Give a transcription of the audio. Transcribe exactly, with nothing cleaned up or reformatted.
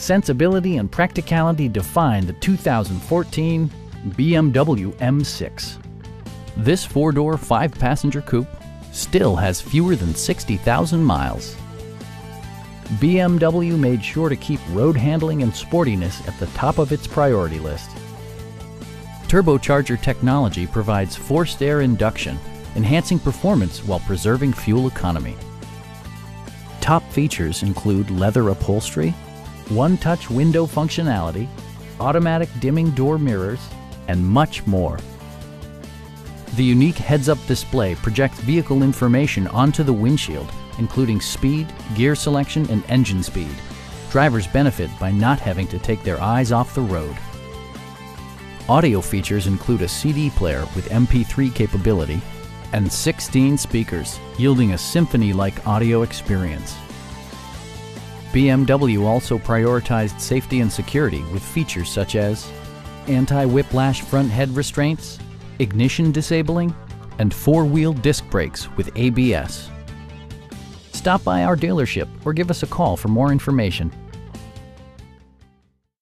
sensibility and practicality define the two thousand fourteen B M W M six. This four-door, five-passenger coupe still has fewer than sixty thousand miles. B M W made sure to keep road handling and sportiness at the top of its priority list. Turbocharger technology provides forced air induction, enhancing performance while preserving fuel economy. Top features include leather upholstery, one-touch window functionality, automatic dimming door mirrors, and much more. The unique heads-up display projects vehicle information onto the windshield, including speed, gear selection, and engine speed. Drivers benefit by not having to take their eyes off the road. Audio features include a C D player with M P three capability and sixteen speakers, yielding a symphony-like audio experience. B M W also prioritized safety and security with features such as anti-whiplash front head restraints, ignition disabling, and four-wheel disc brakes with A B S. Stop by our dealership or give us a call for more information.